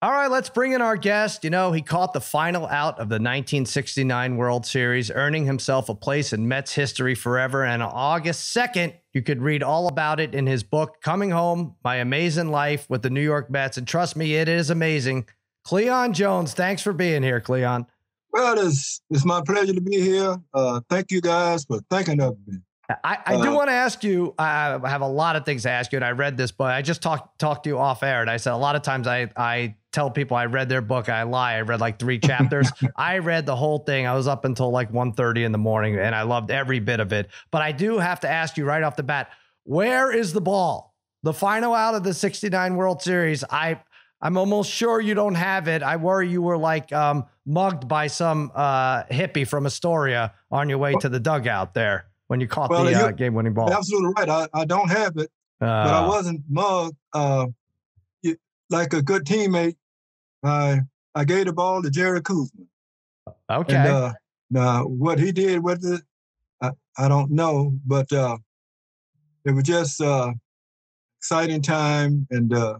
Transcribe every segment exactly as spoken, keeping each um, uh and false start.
All right, let's bring in our guest. You know, he caught the final out of the nineteen sixty-nine World Series, earning himself a place in Mets history forever. And on August second, you could read all about it in his book, Coming Home, My Amazing Life with the New York Mets. And trust me, it is amazing. Cleon Jones, thanks for being here, Cleon. Well, it's, it's my pleasure to be here. Uh, thank you guys for thinking of me. I, I do uh, want to ask you, I have a lot of things to ask you, and I read this, but I just talked talked to you off air, and I said a lot of times I, I tell people I read their book, I lie. I read like three chapters. I read the whole thing. I was up until like one thirty in the morning, and I loved every bit of it. But I do have to ask you right off the bat, where is the ball? The final out of the sixty-nine World Series, I, I'm almost sure you don't have it. I worry you were like um, mugged by some uh, hippie from Astoria on your way to the dugout there when you caught well, the uh, game-winning ball. Absolutely right. I, I don't have it, uh, but I wasn't mugged. Uh, it, like a good teammate, I I gave the ball to Jerry Koosman. Okay. And, uh, now, what he did with it, I, I don't know, but uh, it was just uh, exciting time, and uh,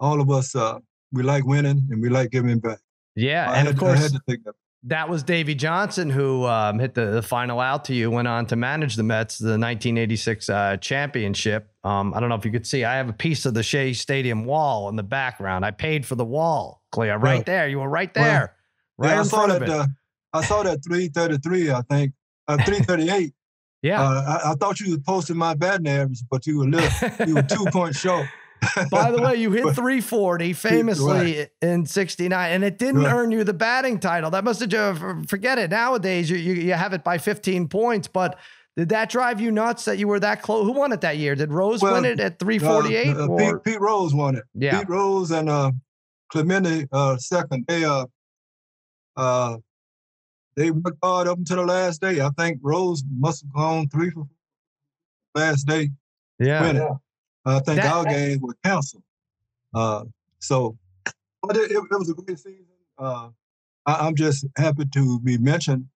all of us, uh, we like winning, and we like giving back. Yeah, I and had, of course, I had to think of that was Davey Johnson who um, hit the, the final out to you, went on to manage the Mets, the nineteen eighty-six uh, championship. Um, I don't know if you could see, I have a piece of the Shea Stadium wall in the background. I paid for the wall, Cleo, right, right there. You were right there. Well, right yeah, in I saw front that, of it. Uh, I saw that three thirty-three, I think, uh, three thirty-eight. yeah. Uh, I, I thought you were posting my batting average, but you were, little, you were two points short. By the way, you hit three forty famously right. in sixty-nine, and it didn't right. earn you the batting title. That must have, forget it. Nowadays, you, you you have it by fifteen points, but did that drive you nuts that you were that close? Who won it that year? Did Rose well, win it at three forty-eight? Uh, Pete, Pete Rose won it. Yeah. Pete Rose and uh, Clemente uh, second. They, uh, uh, they worked hard up until the last day. I think Rose must have gone three for last day. Yeah. I think that, our games were canceled. Uh, so, but it, it, it was a great season. Uh, I, I'm just happy to be mentioned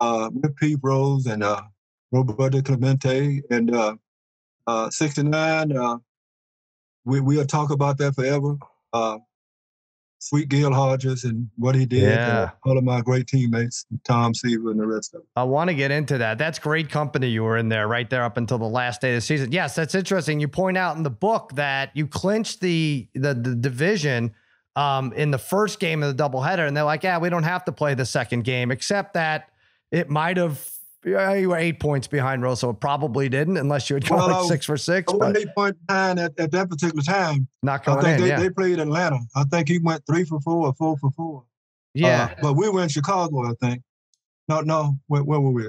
uh, with Pete Rose and uh, Roberto Clemente. And uh, uh, sixty-nine, uh, we, we'll talk about that forever. Uh, Sweet Gil Hodges and what he did. Yeah. All of my great teammates, Tom Seaver and the rest of them. I want to get into that. That's great company you were in there right there up until the last day of the season. Yes, that's interesting. You point out in the book that you clinched the the, the division um, in the first game of the doubleheader, and they're like, yeah, we don't have to play the second game, except that it might have, yeah, you were eight points behind Rose, so it probably didn't, unless you had gone well, like six for six. But eight point nine at, at that particular time. Not going I think in, they, yeah. they played Atlanta. I think he went three for four or four for four. Yeah, uh, but we were in Chicago, I think. No, no, where, where were we?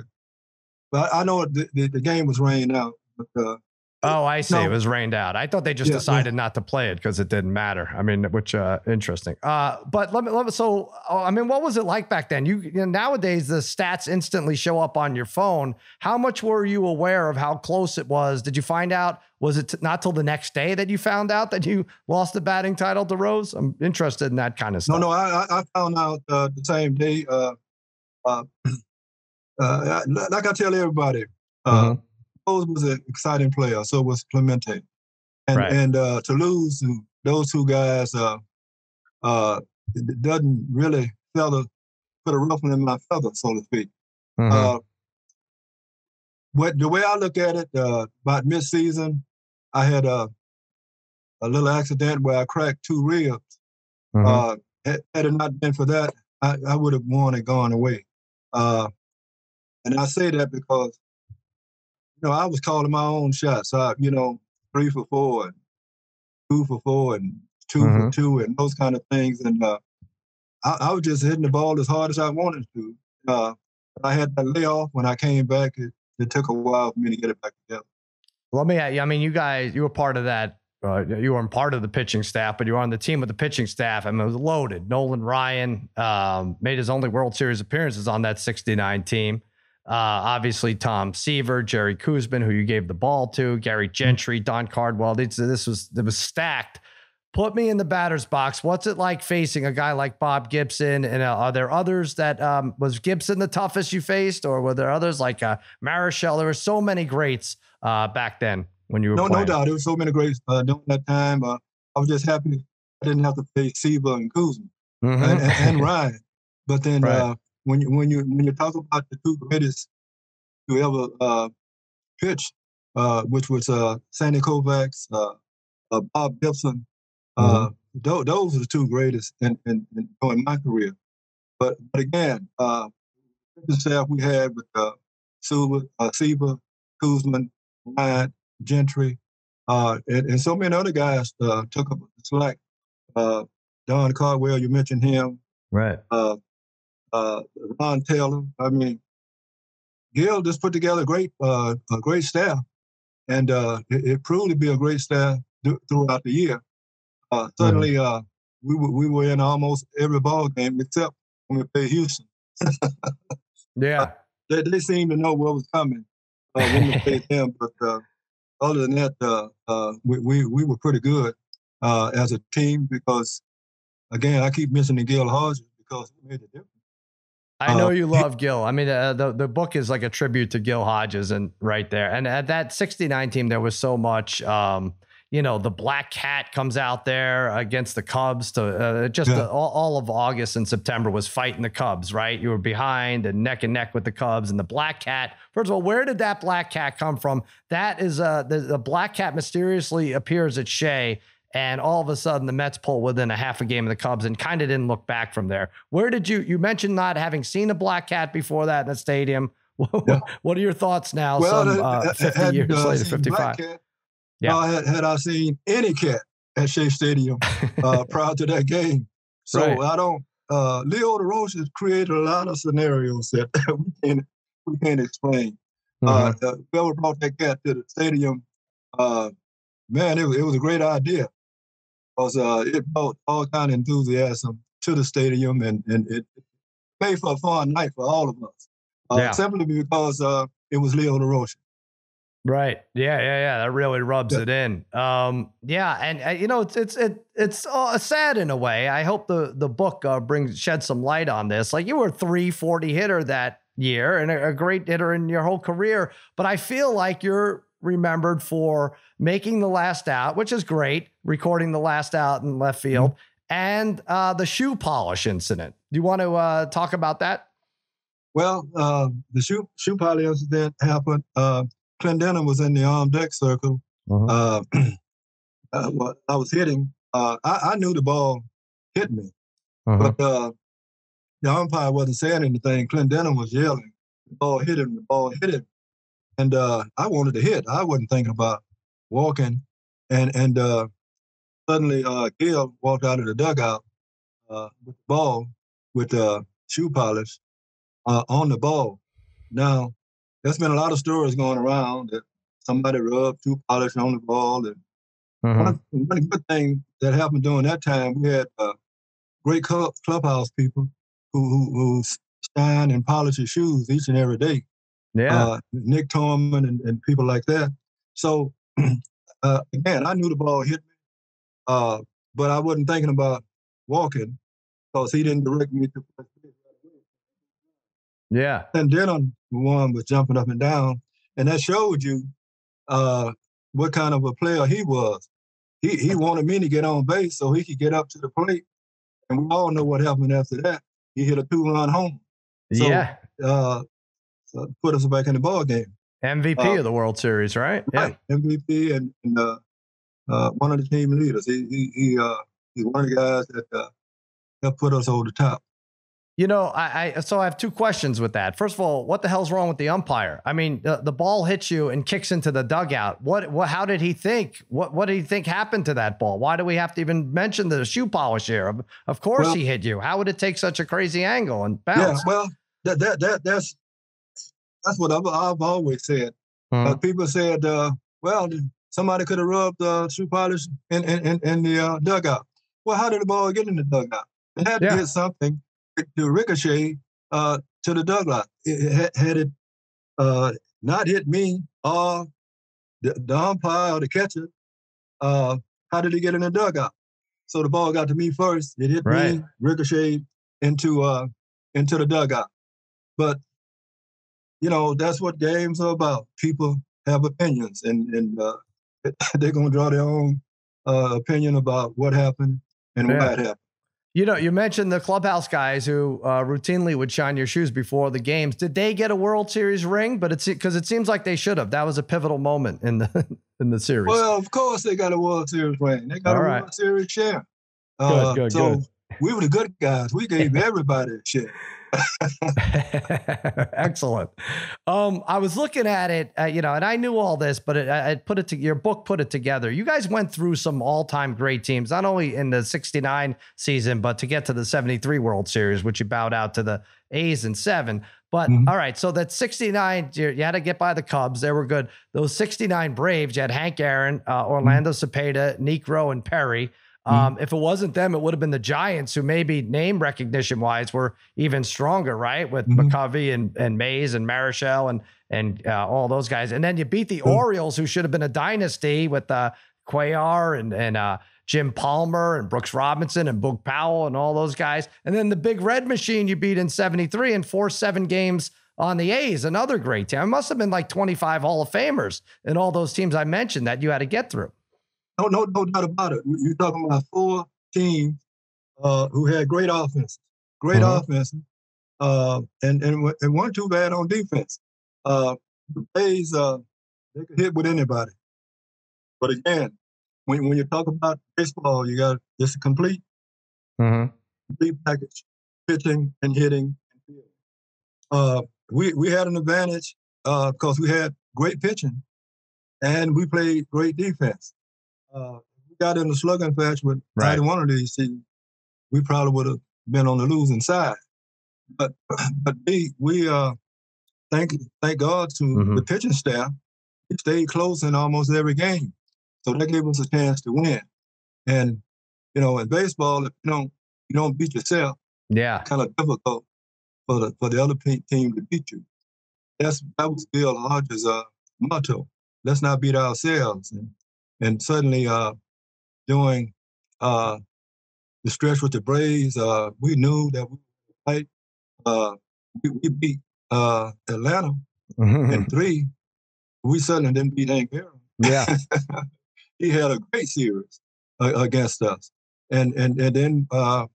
But I know the, the, the game was rained out. But, uh, oh, I see. No. It was rained out. I thought they just yeah, decided yeah. not to play it because it didn't matter. I mean, which uh, interesting. Uh, but let me, let me. So, I mean, what was it like back then? You, you know, nowadays the stats instantly show up on your phone. How much were you aware of how close it was? Did you find out? Was it not till the next day that you found out that you lost the batting title to Rose? I'm interested in that kind of stuff. No, no, I, I found out uh, the same day. Uh, uh, uh, like I tell everybody. Uh, mm-hmm. Rose was an exciting player, so was Clemente, and right. and uh, to lose those two guys uh, uh, it doesn't really feather put a ruffle in my feather, so to speak. Mm-hmm. Uh, what the way I look at it, uh, about mid-season, I had a a little accident where I cracked two ribs. Mm-hmm. Uh, had, had it not been for that, I, I would have worn and gone away. Uh, and I say that because. You know, I was calling my own shots. I, you know, three for four, and two for four, and two mm-hmm. for two, and those kind of things. And uh, I, I was just hitting the ball as hard as I wanted to. Uh, I had that layoff when I came back. It, it took a while for me to get it back together. Let me ask you, I mean, you guys, you were part of that. Uh, you weren't part of the pitching staff, but you were on the team with the pitching staff. I mean, it was loaded. Nolan Ryan um, made his only World Series appearances on that sixty-nine team. Uh, obviously, Tom Seaver, Jerry Koosman, who you gave the ball to, Gary Gentry, Don Cardwell. This, this was it was stacked. Put me in the batter's box. What's it like facing a guy like Bob Gibson? And uh, are there others that um, was Gibson the toughest you faced, or were there others like uh, Marichal? There were so many greats uh, back then when you were no, playing. No doubt. There were so many greats uh, during that time. Uh, I was just happy didn't have to pay Seaver and Koosman mm-hmm. and, and Ryan. But then right. uh, when you when you when you talk about the two greatest who ever uh, pitched, uh, which was uh, Sandy Koufax, uh, uh, Bob Gibson, uh, mm-hmm. th- those are the two greatest in in, in, in my career. But but again, uh, the staff we had with uh, Seaver, uh, Seaver, Koosman, Ryan, Gentry, uh, and, and so many other guys uh, took up the slack. Uh, Don Cardwell, you mentioned him. Right. Uh, uh, Ron Taylor. I mean, Gil just put together a great, uh, a great staff, and uh, it, it proved to be a great staff th- throughout the year. Uh, suddenly, mm-hmm. uh, we were we were in almost every ball game except when we played Houston. yeah, uh, they they seemed to know what was coming uh, when we played them. But uh, other than that, uh, uh, we, we we were pretty good uh, as a team because. Again, I keep mentioning Gil Hodges because it made a difference. I know uh, you love Gil. I mean, uh, the the book is like a tribute to Gil Hodges, and right there. And at that sixty-nine team, there was so much. Um, you know, the Black Cat comes out there against the Cubs to uh, just yeah. the, all, all of August and September was fighting the Cubs. Right, you were behind and neck and neck with the Cubs and the Black Cat. First of all, where did that Black Cat come from? That is uh, the, the Black Cat mysteriously appears at Shea. And all of a sudden, the Mets pull within a half a game of the Cubs and kind of didn't look back from there. Where did you, you mentioned not having seen a Black Cat before that in the stadium. Yeah. What are your thoughts now, well, some uh, fifty had, years uh, later, fifty-five? Cat, yeah. uh, had, had I seen any cat at Shea Stadium uh, prior to that game? So right. I don't, uh, Leo Durocher has created a lot of scenarios that we can't, we can't explain. Mm-hmm. Uh, whoever brought that cat to the stadium, uh, man, it, it was a great idea. Because uh, it brought all kind of enthusiasm to the stadium, and, and it made for a fun night for all of us, uh, yeah. simply because uh, it was Leo Durocher. Right. Yeah, yeah, yeah. That really rubs yeah. it in. Um, yeah, and, uh, you know, it's it's it, it's uh, sad in a way. I hope the, the book uh, brings shed some light on this. Like, you were a three forty hitter that year and a, a great hitter in your whole career, but I feel like you're remembered for making the last out, which is great, recording the last out in left field, mm-hmm. and uh, the shoe polish incident. Do you want to uh, talk about that? Well, uh, the shoe shoe polish incident happened. Uh, Clendenon was in the arm deck circle. Mm-hmm. Uh, uh, well, I was hitting. Uh, I, I knew the ball hit me, mm-hmm. but uh, the umpire wasn't saying anything. Clendenon was yelling, the ball hit him, the ball hit him. And uh, I wanted to hit. I wasn't thinking about walking. And and uh, suddenly uh, Gil walked out of the dugout uh, with the ball, with uh, shoe polish uh, on the ball. Now, there's been a lot of stories going around that somebody rubbed shoe polish on the ball. And mm-hmm. one, one good thing that happened during that time, we had uh, great club, clubhouse people who, who, who shine and polish your shoes each and every day. Yeah, uh, Nick Torman and, and people like that. So, uh, again, I knew the ball hit me, uh, but I wasn't thinking about walking because he didn't direct me to play. Yeah. And then on one was jumping up and down, and that showed you uh, what kind of a player he was. He he wanted me to get on base so he could get up to the plate, and we all know what happened after that. He hit a two-run homer. So, yeah. Uh, Uh, put us back in the ball game. M V P uh, of the World Series, right? Right. Yeah. M V P and, and uh, uh, one of the team leaders. He he he. Uh, he's one of the guys that uh, that put us over the top. You know, I, I so I have two questions with that. First of all, what the hell's wrong with the umpire? I mean, the, the ball hits you and kicks into the dugout. What what? How did he think? What what did he think happened to that ball? Why do we have to even mention the shoe polish here? Of, of course, well, he hit you. How would it take such a crazy angle and bounce? Yeah, well, that that that that's. That's what I've, I've always said. Mm. Uh, people said, uh, well, somebody could have rubbed uh, shoe polish in, in, in, in the uh, dugout. Well, how did the ball get in the dugout? It had yeah. to hit something to ricochet uh, to the dugout. It, it, had it uh, not hit me or the, the umpire or the catcher, uh, how did it get in the dugout? So the ball got to me first. It hit right. me, ricocheted into, uh, into the dugout. But you know, that's what games are about. People have opinions, and, and uh, they're going to draw their own uh, opinion about what happened and yeah. what happened. You know, you mentioned the clubhouse guys who uh, routinely would shine your shoes before the games. Did they get a World Series ring? But it's because it seems like they should have. That was a pivotal moment in the in the series. Well, of course they got a World Series ring. They got All a right. World Series share. Good, uh, good, so good. We were the good guys. We gave everybody a share. Excellent. Um, I was looking at it, uh, you know, and I knew all this, but it, I, I put it to your book, put it together. You guys went through some all-time great teams, not only in the sixty-nine season, but to get to the seventy-three World Series, which you bowed out to the A's in seven. But mm-hmm. all right, so that sixty-nine, you, you had to get by the Cubs. They were good. Those sixty-nine Braves, you had Hank Aaron, uh, Orlando mm-hmm. Cepeda, Niekro, and Perry. Um, mm-hmm. If it wasn't them, it would have been the Giants, who maybe name recognition wise were even stronger, right? With mm-hmm. McCovey and, and Mays and Marichal and and uh, all those guys. And then you beat the mm-hmm. Orioles, who should have been a dynasty with uh, Cuellar and and uh, Jim Palmer and Brooks Robinson and Boog Powell and all those guys. And then the Big Red Machine you beat in seventy-three and forced seven games on the A's, another great team. It must have been like twenty-five Hall of Famers in all those teams I mentioned that you had to get through. No, no, no doubt about it. You're talking about four teams uh, who had great offense, great mm-hmm. offense, uh, and and and weren't too bad on defense. Uh, the Braves, uh, they could hit with anybody. But again, when when you talk about baseball, you got it's a complete, mm-hmm. complete package: pitching and hitting and fielding. Uh, we we had an advantage because uh, we had great pitching, and we played great defense. Uh, we got in a slugging match with right. either one of these teams, we probably would have been on the losing side. But but we we uh thank thank God to mm-hmm. the pitching staff, we stayed close in almost every game, so that gave us a chance to win. And you know, in baseball, if you don't you don't beat yourself, yeah, it's kind of difficult for the for the other team to beat you. That's that was Gil Hodges' uh, motto: let's not beat ourselves. And, And suddenly, uh, during uh, the stretch with the Braves, uh, we knew that we would fight. Uh, we, we beat uh, Atlanta mm-hmm. in three. We suddenly didn't beat Hank Aaron. Yeah, he had a great series uh, against us, and and and then uh,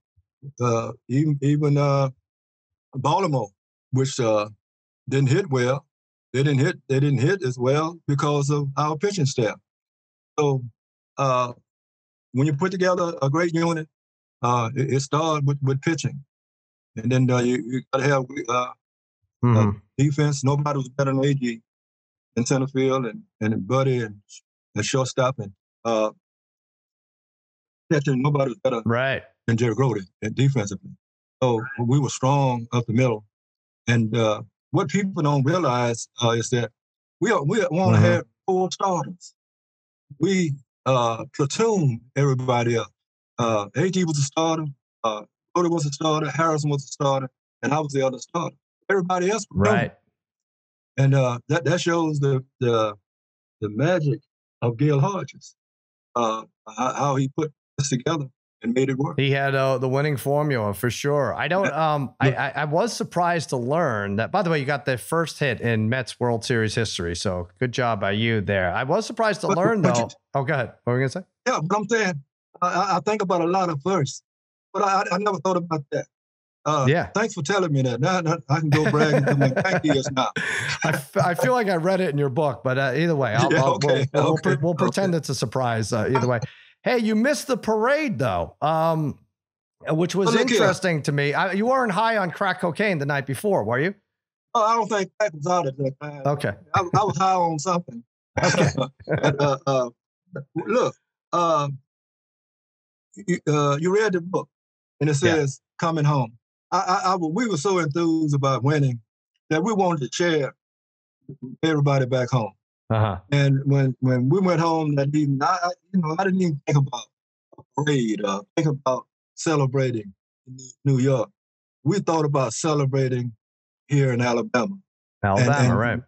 uh, even even uh, Baltimore, which uh, didn't hit well. They didn't hit. They didn't hit as well because of our pitching staff. So uh, when you put together a great unit, uh, it, it started with, with pitching. And then uh, you, you got to have uh, mm-hmm. uh, defense. Nobody was better than A G in center field and, and Buddy and, and shortstop. And uh, catching, nobody was better right. than Jerry Grody defensively. So we were strong up the middle. And uh, what people don't realize uh, is that we, are, we want to mm-hmm. have four starters. We uh, platooned everybody up. Uh, A G was a starter, uh, Cody was a starter, Harrison was a starter, and I was the other starter. Everybody else was right. And uh, that, that shows the, the the magic of Gil Hodges, uh, how, how he put this together and made it work. He had uh, the winning formula for sure. I don't. Um, I, I, I was surprised to learn that. By the way, you got the first hit in Mets World Series history, so good job by you there. I was surprised to but, learn but though. You, oh, go ahead. What were you gonna say? Yeah, but I'm saying I, I think about a lot of firsts, but I, I never thought about that. Uh, yeah. Thanks for telling me that. Now, now I can go brag and do my thank yous now. I, f- I feel like I read it in your book, but uh, either way, I'll, yeah, I'll, okay, we'll, okay, we'll, pre- we'll okay. pretend it's a surprise. Uh, either way. Hey, you missed the parade, though, um, which was well, interesting to me. I, you weren't high on crack cocaine the night before, were you? Oh, I don't think crack was out at that time. Okay. I, I was high on something. Okay. and, uh, uh, look, uh, you, uh, you read the book, and it says, yeah. Coming Home. I, I, I, we were so enthused about winning that we wanted to share everybody back home. Uh-huh. And when, when we went home, that evening, I, I you know I didn't even think about a parade or think about celebrating New York. We thought about celebrating here in Alabama. Alabama, and, and, right?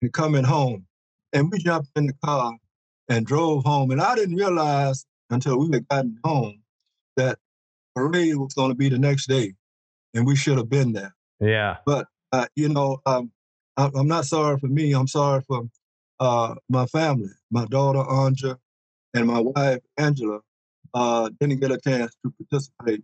And coming home, and we jumped in the car and drove home. And I didn't realize until we had gotten home that parade was going to be the next day, and we should have been there. Yeah. But uh, you know, um, I, I'm not sorry for me. I'm sorry for Uh, my family, my daughter, Anja, and my wife, Angela, uh, didn't get a chance to participate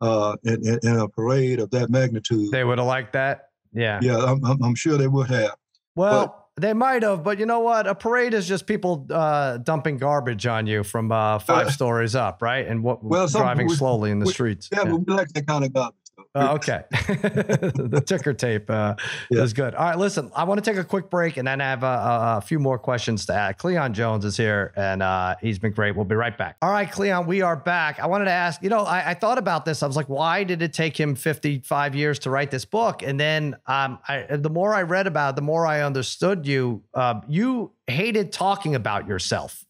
uh, in, in, in a parade of that magnitude. They would have liked that. Yeah. Yeah, I'm, I'm, I'm sure they would have. Well, but, they might have, but you know what? A parade is just people uh, dumping garbage on you from uh, five uh, stories up, right? And what well, driving we, slowly in the we, streets. Yeah, yeah, we like that kind of garbage. Uh, okay. The ticker tape uh, yeah. is good. All right, listen, I want to take a quick break and then I have a, a few more questions to add. Cleon Jones is here and uh, he's been great. We'll be right back. All right, Cleon, we are back. I wanted to ask, you know, I, I thought about this. I was like, why did it take him fifty-five years to write this book? And then um, I, the more I read about it, the more I understood you. Uh, you hated talking about yourself,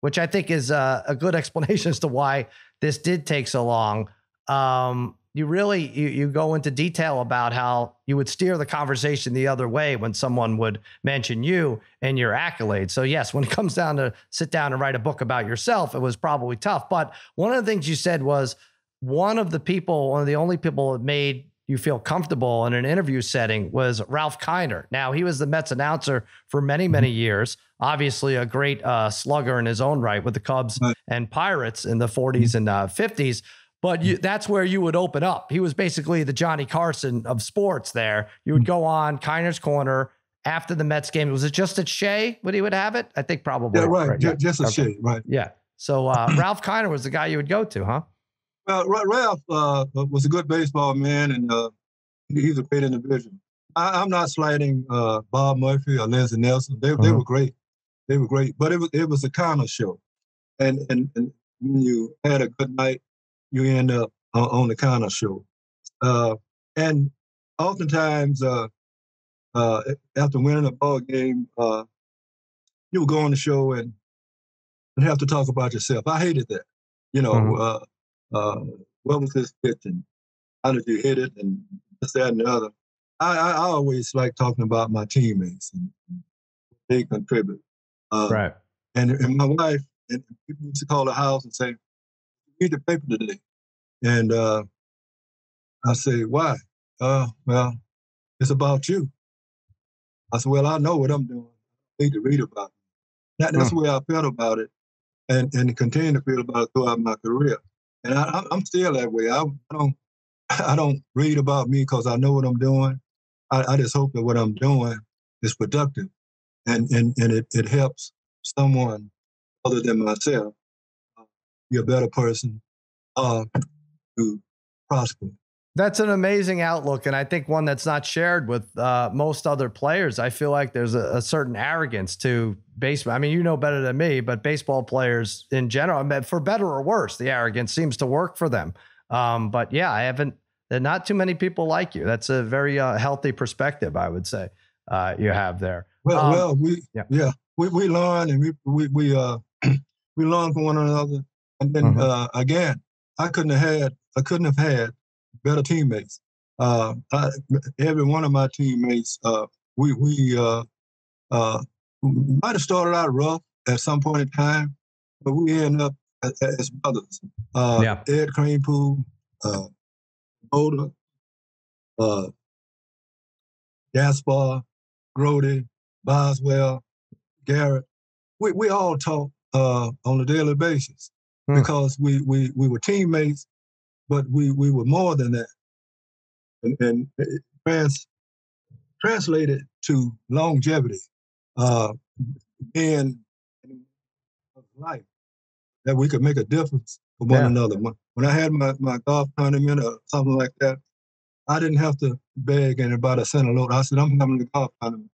which I think is uh, a good explanation as to why this did take so long. Um, You really, you, you go into detail about how you would steer the conversation the other way when someone would mention you and your accolades. So yes, when it comes down to sit down and write a book about yourself, it was probably tough. But one of the things you said was one of the people, one of the only people that made you feel comfortable in an interview setting was Ralph Kiner. Now, he was the Mets announcer for many, many years, obviously a great uh, slugger in his own right with the Cubs and Pirates in the forties and uh, fifties. But you, that's where you would open up. He was basically the Johnny Carson of sports there. You would go on Kiner's Corner after the Mets game. Was it just at Shea when he would have it? I think probably. Yeah, right. right just, just at Shea, right. Yeah. So uh, Ralph Kiner was the guy you would go to, huh? Well, Ralph uh, was a good baseball man, and uh, he's a great individual. I, I'm not slighting uh, Bob Murphy or Lindsey Nelson. They, mm-hmm. they were great. They were great. But it was, it was a Kiner show. And, and, and when you had a good night, you end up uh, on the Kiner show. Uh, and oftentimes, uh, uh, after winning a ball game, uh, you would go on the show and, and have to talk about yourself. I hated that. You know, mm-hmm. uh, uh, what was this pitch? And how did you hit it? And this, that, and the other. I, I, I always like talking about my teammates and, and they contribute. Uh, right. And, and my wife, and people used to call the house and say, read the paper today. And uh, I say, why? Uh, well, it's about you. I said, well, I know what I'm doing. I need to read about it. That, that's mm. the way I felt about it and, and continue to feel about it throughout my career. And I, I'm still that way. I, I don't I don't read about me because I know what I'm doing. I, I just hope that what I'm doing is productive and, and, and it, it helps someone other than myself. You're a better person uh, to prosper. That's an amazing outlook. And I think one that's not shared with uh, most other players. I feel like there's a, a certain arrogance to baseball. I mean, you know better than me, but baseball players in general, I mean, for better or worse, the arrogance seems to work for them. Um, but yeah, I haven't, there are not too many people like you. That's a very uh, healthy perspective, I would say, uh, you have there. Well, um, well, we, yeah, yeah we, we learn and we, we, we, uh, we learn from one another. And then mm-hmm. uh, again, I couldn't have had I couldn't have had better teammates. Uh, I, every one of my teammates, uh, we we uh, uh, might have started out rough at some point in time, but we ended up as, as brothers. Uh, yeah. Ed Cranepool, uh, Boulder, uh, Gaspar, Grody, Boswell, Garrett. We we all talk uh, on a daily basis. Because we, we, we were teammates, but we, we were more than that. And, and it trans, translated to longevity, uh, being life, that we could make a difference for one yeah. another. When I had my, my golf tournament or something like that, I didn't have to beg anybody to send a load. I said, I'm coming to the golf tournament.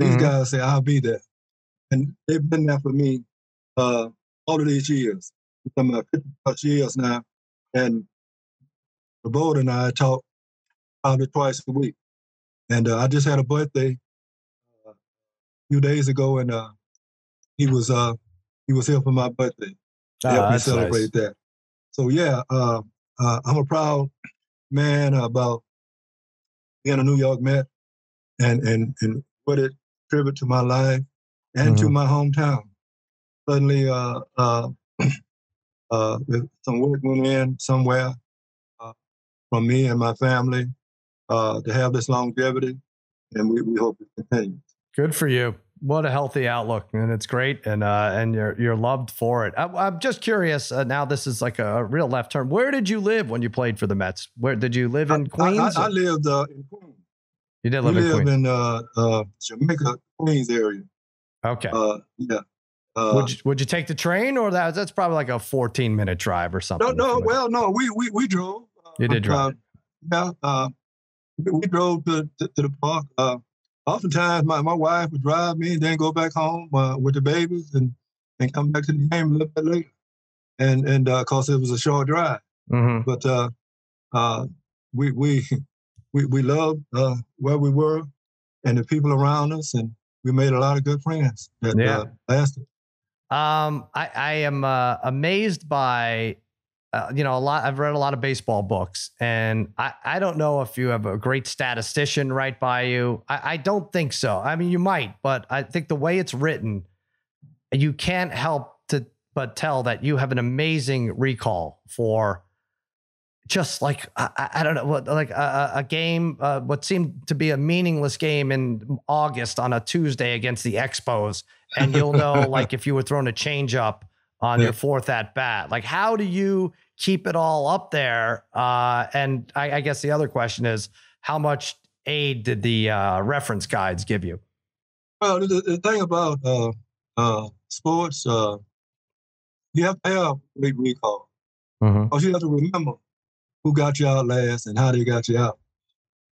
These mm-hmm. guys say, I'll be there. And they've been there for me uh, all of these years. Some of fifty plus years now, and Roberto and I talk probably twice a week. And uh, I just had a birthday uh, a few days ago, and uh, he was uh, he was here for my birthday. He helped me celebrate that. So yeah, uh, uh, I'm a proud man about being a New York Met, and and and what it tribute to my life and mm-hmm. to my hometown. Suddenly. Uh, uh, Uh, some work went in somewhere uh, from me and my family uh, to have this longevity, and we, we hope it continues. Good for you. what a healthy outlook, and it's great. And, uh, and you're, you're loved for it. I, I'm just curious. Uh, now this is like a real left turn. Where did you live when you played for the Mets? Where did you live in Queens? I, I, I lived uh, in Queens. You did live we in Queens. in uh, uh, Jamaica, Queens area. Okay. Uh, yeah. Uh, would you, would you take the train, or that that's probably like a fourteen minute drive or something? No, no. Well, no, we, we, we drove. Uh, you did drive. Uh, yeah. Uh, we drove to, to, to the park. Uh, Oftentimes, my, my wife would drive me and then go back home uh, with the babies and, and come back to the game a little bit later. And, and uh, of course, it was a short drive. Mm-hmm. But uh, uh, we we we, we loved uh, where we were and the people around us, and we made a lot of good friends that yeah. uh, lasted. Um, I, I am uh, amazed by... Uh, you know, a lot. I've read a lot of baseball books, and I, I don't know if you have a great statistician right by you. I, I don't think so. I mean, you might, but I think the way it's written, you can't help to but tell that you have an amazing recall for just like, I, I don't know, what like a, a game, uh, what seemed to be a meaningless game in August on a Tuesday against the Expos. And you'll know, like if you were thrown a change up on yeah. your fourth at bat. Like, how do you keep it all up there? Uh, and I, I guess the other question is, how much aid did the uh, reference guides give you? Well, the, the thing about uh, uh, sports, uh, you have to have great recall. Mm-hmm. Or you have to remember who got you out last and how they got you out.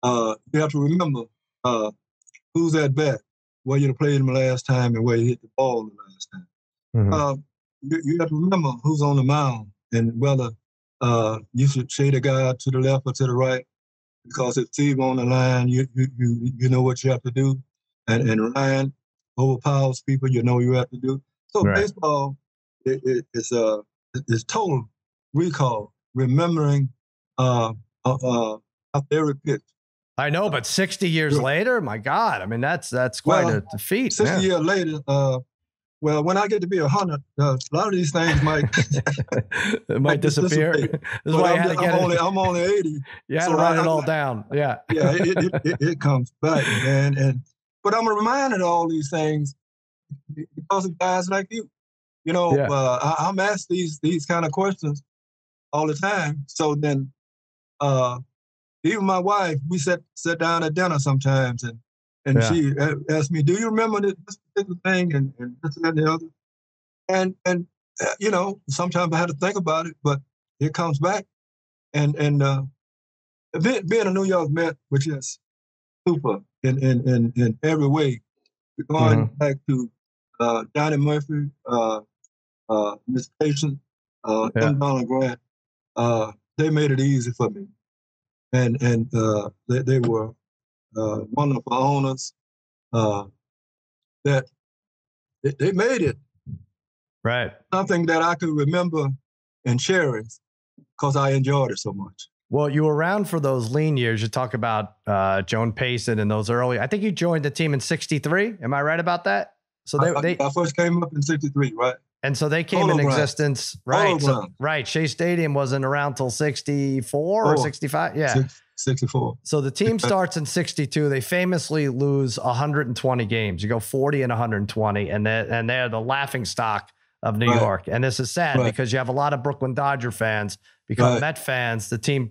Uh, you have to remember uh, who's at bat, where you played them last time and where you hit the ball the last time. Mm-hmm. Uh, You, you have to remember who's on the mound and whether uh, you should shade a guy to the left or to the right, because if Steve on the line, you you you you know what you have to do, and and Ryan overpowers people. You know what you have to do. So right. baseball it, it, it's a uh, it's total recall, remembering uh uh, uh every pitch. I know, but sixty years yeah. later, my God, I mean that's that's quite well, a defeat. Sixty man. years later. Uh, Well, when I get to be a hundred, uh, a lot of these things might it might disappear. disappear. This is why I'm, I had to get I'm, only, I'm only eighty. Yeah, so write I, it all I, down. Yeah, yeah, it, it, it, it comes back, man. And but I'm reminded of all these things because of guys like you. You know, yeah. uh, I, I'm asked these these kind of questions all the time. So then, uh, even my wife, we sit sit down at dinner sometimes and. And yeah. she asked me, "Do you remember this particular thing?" And, and this and the other. And and uh, you know, sometimes I had to think about it, but it comes back. And and uh, being, being a New York Met, which is super in in in, in every way, going mm-hmm. back to uh, Johnny Murphy, uh, uh, Miss Patient, uh, yeah. and Nolan Ryan, uh, they made it easy for me. And and uh, they they were. Uh, wonderful owners uh, that they, they made it. Right. Something that I could remember and cherish because I enjoyed it so much. Well, you were around for those lean years. You talk about uh, Joan Payson and those early, I think you joined the team in sixty-three. Am I right about that? So they, I, they I first came up in sixty-three, right? And so they came Polo in Brown. existence. Right. So, right. Shea Stadium wasn't around till sixty-four oh, or sixty-five. Yeah. Six. sixty-four. So the team starts in sixty-two. They famously lose one hundred twenty games. You go forty and one hundred twenty, and they're, and they're the laughing stock of New right. York. And this is sad right. because you have a lot of Brooklyn Dodger fans become right. Met fans. The team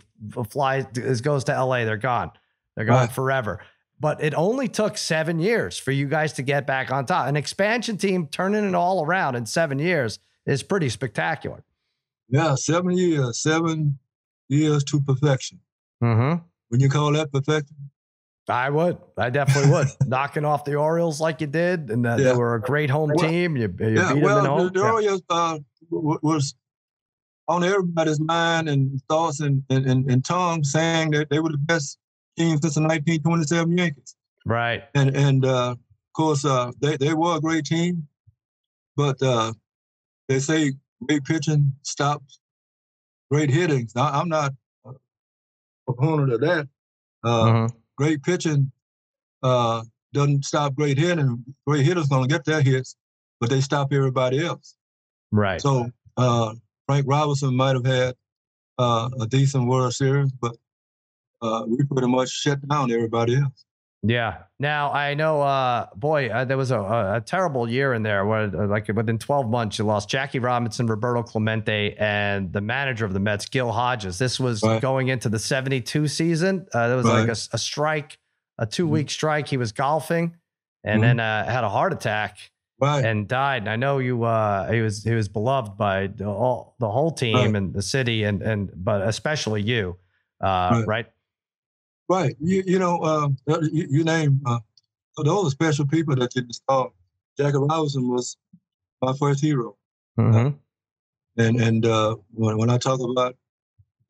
flies goes to L A. They're gone. They're gone right. forever. But it only took seven years for you guys to get back on top. An expansion team turning it all around in seven years is pretty spectacular. Yeah, seven years, seven years to perfection. Mm-hmm. Would you call that perfection? I would. I definitely would. Knocking off the Orioles like you did, and uh, yeah. they were a great home well, team. You, you yeah, beat well, them in home. The, the yeah. Orioles uh, was on everybody's mind and thoughts and, and, and, and tongue, saying that they were the best team since the nineteen twenty-seven Yankees. Right. And and uh, of course uh, they they were a great team, but uh, they say great pitching stops great hitting. I, I'm not. opponent of that. Uh, uh-huh. Great pitching uh, doesn't stop great hitting. Great hitters don't get their hits, but they stop everybody else. Right. So uh, Frank Robinson might have had uh, a decent World Series, but uh, we pretty much shut down everybody else. Yeah. Now I know, uh, boy, uh, there was a, a, a terrible year in there where uh, like within twelve months, you lost Jackie Robinson, Roberto Clemente, and the manager of the Mets, Gil Hodges. This was right. going into the seventy-two season. Uh, there was right. like a, a strike, a two week mm-hmm. strike. He was golfing and mm-hmm. then, uh, had a heart attack right. and died. And I know you, uh, he was, he was beloved by all the whole team right. and the city and, and, but especially you, uh, right. right? Right. You, you know, uh, you, you name uh, those are special people that you just talk. Jackie Robinson was my first hero. Mm-hmm. uh, and and uh, when, when I talk about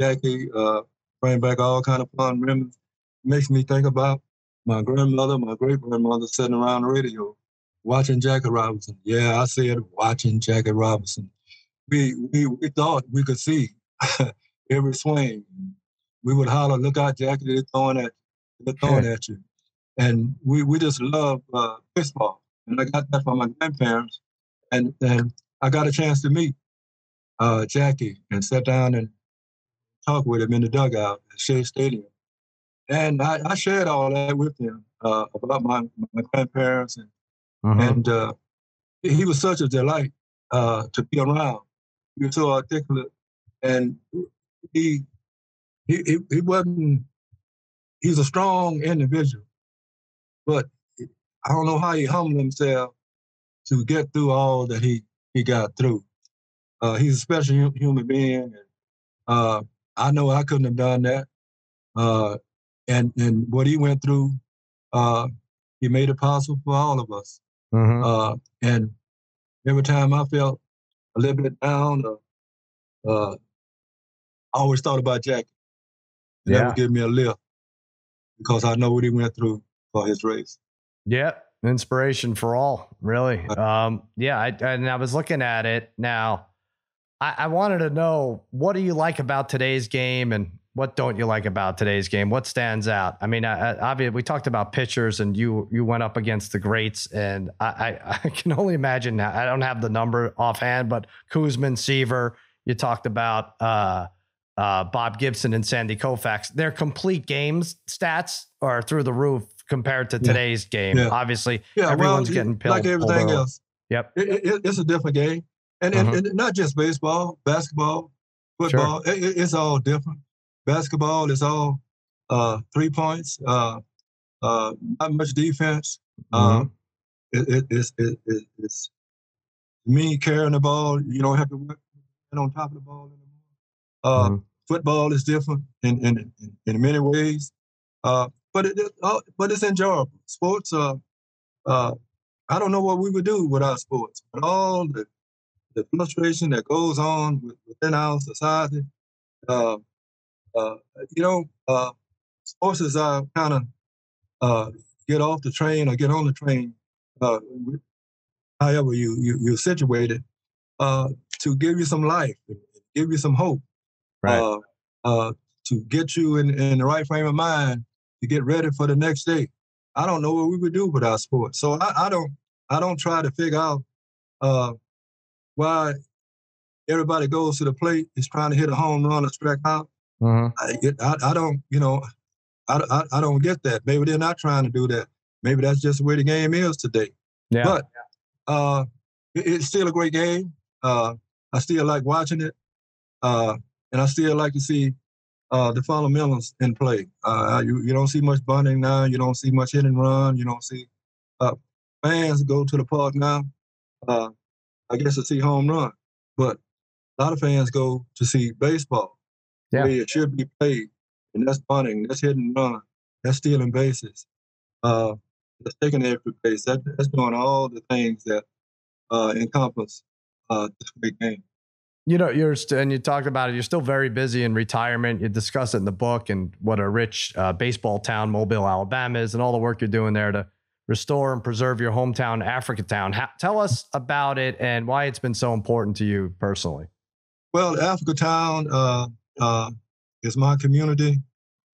Jackie, uh, bring back all kind of fun memories. Makes me think about my grandmother, my great-grandmother sitting around the radio watching Jackie Robinson. Yeah, I said watching Jackie Robinson. We, we, we thought we could see every swing. We would holler, "Look out, Jackie! They're throwing at, they're throwing yeah. at you," and we we just love uh, baseball. And I got that from my grandparents, and and I got a chance to meet uh, Jackie and sat down and talk with him in the dugout at Shea Stadium. And I, I shared all that with him uh, about my, my grandparents, and mm-hmm. and uh, he was such a delight uh, to be around. He was so articulate, and he. He, he he wasn't. He's a strong individual, but I don't know how he humbled himself to get through all that he he got through. Uh, he's a special human being, and uh, I know I couldn't have done that. Uh, and and what he went through, uh, he made it possible for all of us. Mm-hmm. Uh, and every time I felt a little bit down, uh, uh, I always thought about Jackie. Yeah. That would give me a lift because I know what he went through for his race. Yeah. Inspiration for all, really. Um, yeah. I, and I was looking at it now. I, I wanted to know, what do you like about today's game and what don't you like about today's game? What stands out? I mean, I, I, obviously we talked about pitchers and you, you went up against the greats, and I, I, I can only imagine. I don't have the number offhand, but Koosman, Seaver, you talked about, uh, Uh, Bob Gibson and Sandy Koufax, their complete games stats are through the roof compared to today's yeah. game. Yeah. Obviously, yeah, everyone's well, getting pilled. Like everything else. Yep. It, it, it's a different game. And, mm-hmm. and, and not just baseball, basketball, football. Sure. It, it's all different. Basketball is all uh, three points, uh, uh, not much defense. Mm-hmm. Um, it, it, it's, it, it, it's me carrying the ball. You don't have to work on top of the ball anymore. Uh, mm-hmm. Football is different in in, in many ways, uh, but it uh, but it's enjoyable. Sports, uh, uh, I don't know what we would do without sports. But all the the frustration that goes on within our society, uh, uh, you know, uh, sports is our kind of uh, get off the train or get on the train, uh, however you you you're situated, uh, to give you some life, give you some hope. Right. Uh, uh, to get you in, in the right frame of mind to get ready for the next day. I don't know what we would do without sports. So I, I don't I don't try to figure out uh, why everybody goes to the plate is trying to hit a home run or strike out. Mm-hmm. I, it, I I don't you know I, I I don't get that. Maybe they're not trying to do that. Maybe that's just the way the game is today. Yeah. But uh, it, it's still a great game. Uh, I still like watching it. Uh, And I still like to see uh, the fundamentals in play. Uh, you, you don't see much bunting now. You don't see much hit and run. You don't see uh, fans go to the park now. Uh, I guess to see home run. But a lot of fans go to see baseball. Yeah. The way it should be played. And that's bunting. That's hit and run. That's stealing bases. Uh, that's taking every base. That, that's doing all the things that uh, encompass uh, this great game. You know, you're st- and you talked about it. You're still very busy in retirement. You discuss it in the book and what a rich uh, baseball town Mobile, Alabama is, and all the work you're doing there to restore and preserve your hometown, Africatown. Ha- tell us about it and why it's been so important to you personally. Well, Africatown uh, uh, is my community.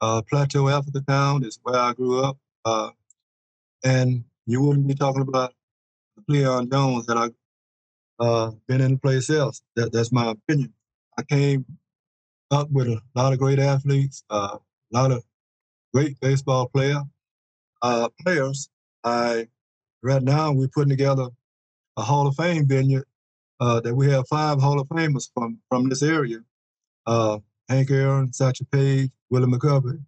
Uh, Plateau Africatown is where I grew up, uh, and you wouldn't be talking about Cleon Jones that I. Uh, been in place else. That, that's my opinion. I came up with a lot of great athletes, uh, a lot of great baseball players. uh, players. I right now we're putting together a Hall of Fame vineyard uh, that we have five Hall of Famers from from this area: uh, Hank Aaron, Satchel Paige, Willie McCovey,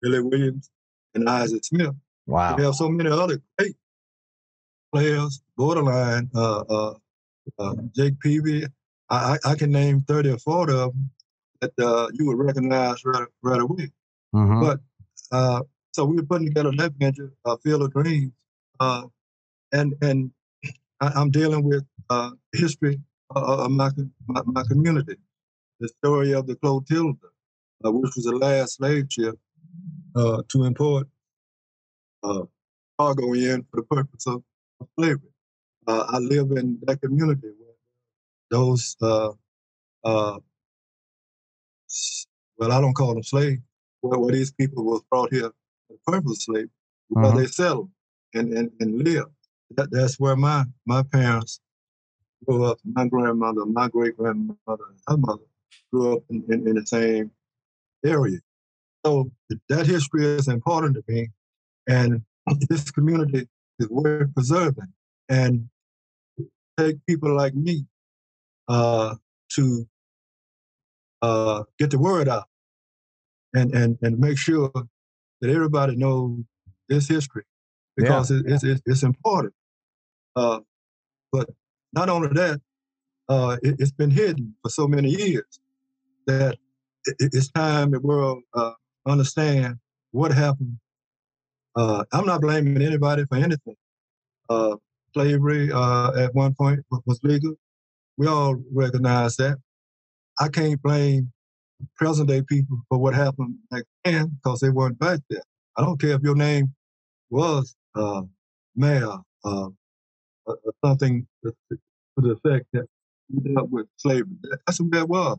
Billy Williams, and Isaac Smith. Wow! We have so many other great players, borderline. Uh, uh, uh, Jake Peavy. I, I can name thirty or forty of them that uh, you would recognize right, right away. Mm-hmm. But uh, so we were putting together that venture, uh, Field of Dreams, uh, and and I, I'm dealing with uh, history uh, of my, my my community, the story of the Clotilda, uh, which was the last slave ship uh, to import uh, cargo in for the purpose of, of slavery. Uh, I live in that community where those uh, uh, well, I don't call them slaves. Well, where these people were brought here purposely, where uh-huh. they settled and, and, and lived. That, that's where my, my parents grew up. My grandmother, my great-grandmother, and her mother grew up in, in, in the same area. So that history is important to me, and this community is worth preserving. And take people like me uh, to uh, get the word out. And, and and make sure that everybody knows this history, because yeah. it, it's, it's it's important. Uh, but not only that, uh, it, it's been hidden for so many years that it, it's time the world uh, understand what happened. Uh, I'm not blaming anybody for anything. Uh, slavery uh, at one point was legal. We all recognize that. I can't blame present day people for what happened back then, because they weren't back there. I don't care if your name was uh, Mayor uh, or something to the effect that you dealt with slavery. That's what that was.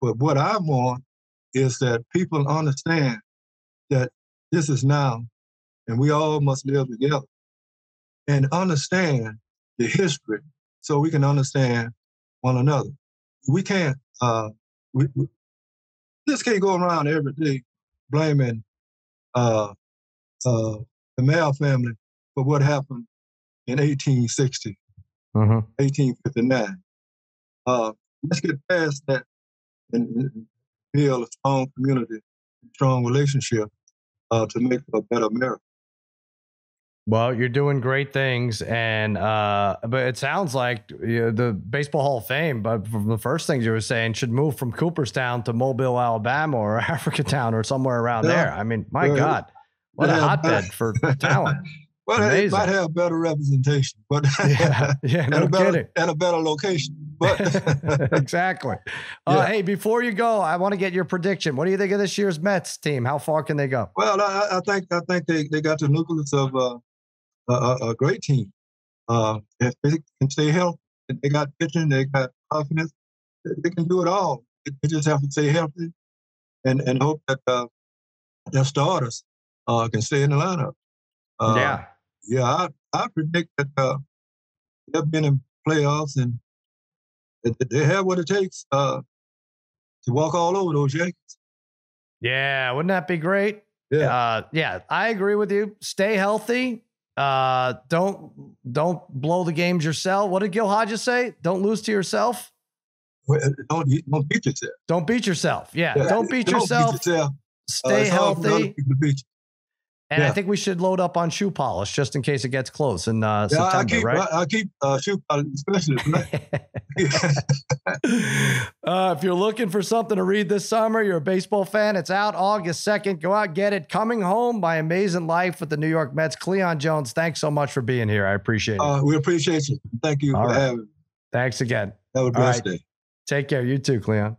But what I want is that people understand that this is now, and we all must live together and understand the history so we can understand one another. We can't, uh, we, we This can't go around every day blaming uh, uh, the Mail family for what happened in eighteen sixty, uh-huh. eighteen fifty-nine. Uh, let's get past that and build a strong community, strong relationship uh, to make a better America. Well, you're doing great things, and uh, but it sounds like you know, the Baseball Hall of Fame, but from the first things you were saying, should move from Cooperstown to Mobile, Alabama, or Africatown, or somewhere around yeah. there. I mean, my well, God, what yeah, a hotbed I, for talent! Well, it might have better representation, but yeah, yeah, no and, a better, and a better location. But exactly. Yeah. Uh, hey, before you go, I want to get your prediction. What do you think of this year's Mets team? How far can they go? Well, I, I think I think they, they got the nucleus of. Uh, A, a, a great team. Uh, if they can stay healthy, if they got pitching, they got confidence, they, they can do it all. They just have to stay healthy and, and hope that uh, their starters uh, can stay in the lineup. Uh, yeah. Yeah, I, I predict that uh, they've been in playoffs and that they have what it takes uh, to walk all over those Yankees. Yeah, wouldn't that be great? Yeah. Uh, yeah, I agree with you. Stay healthy. Uh, don't don't blow the games yourself. What did Gil Hodges say? Don't lose to yourself. Well, don't don't beat yourself. Don't beat yourself. Yeah, yeah. don't beat don't yourself. Beat yourself. Stay uh, healthy. You. And yeah. I think we should load up on shoe polish just in case it gets close in uh, yeah, September. I keep, right? I, I keep uh, shoe polish, especially. uh, if you're looking for something to read this summer, you're a baseball fan, it's out August second. Go out, get it. Coming Home, My Amazing Life with the New York Mets. Cleon Jones, thanks so much for being here. I appreciate it. Uh, we appreciate you. Thank you All for right. having me. Thanks again. Have a blessed day. Take care. You too, Cleon.